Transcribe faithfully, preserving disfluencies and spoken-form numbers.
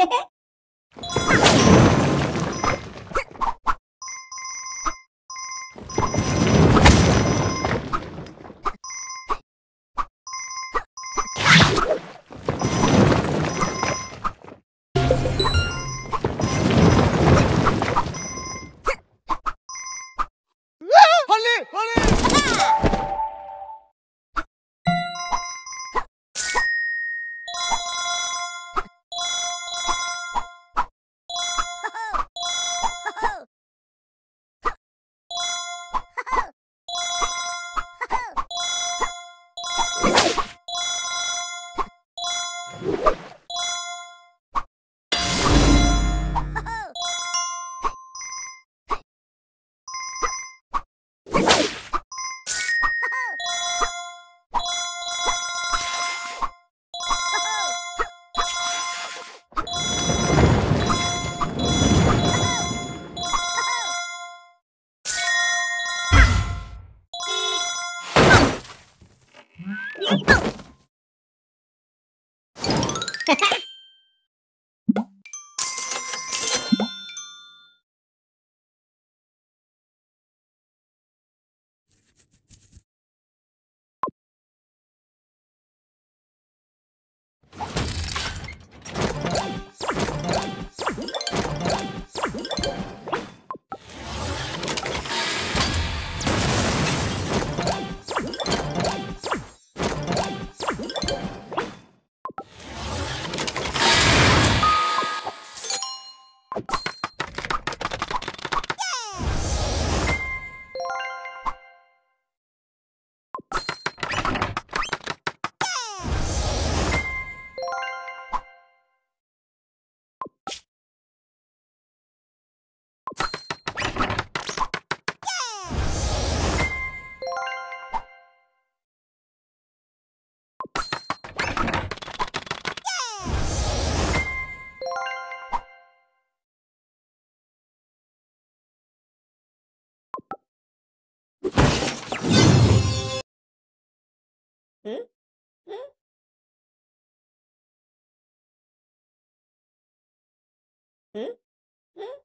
Hmm? Hmm? Hmm? Hmm?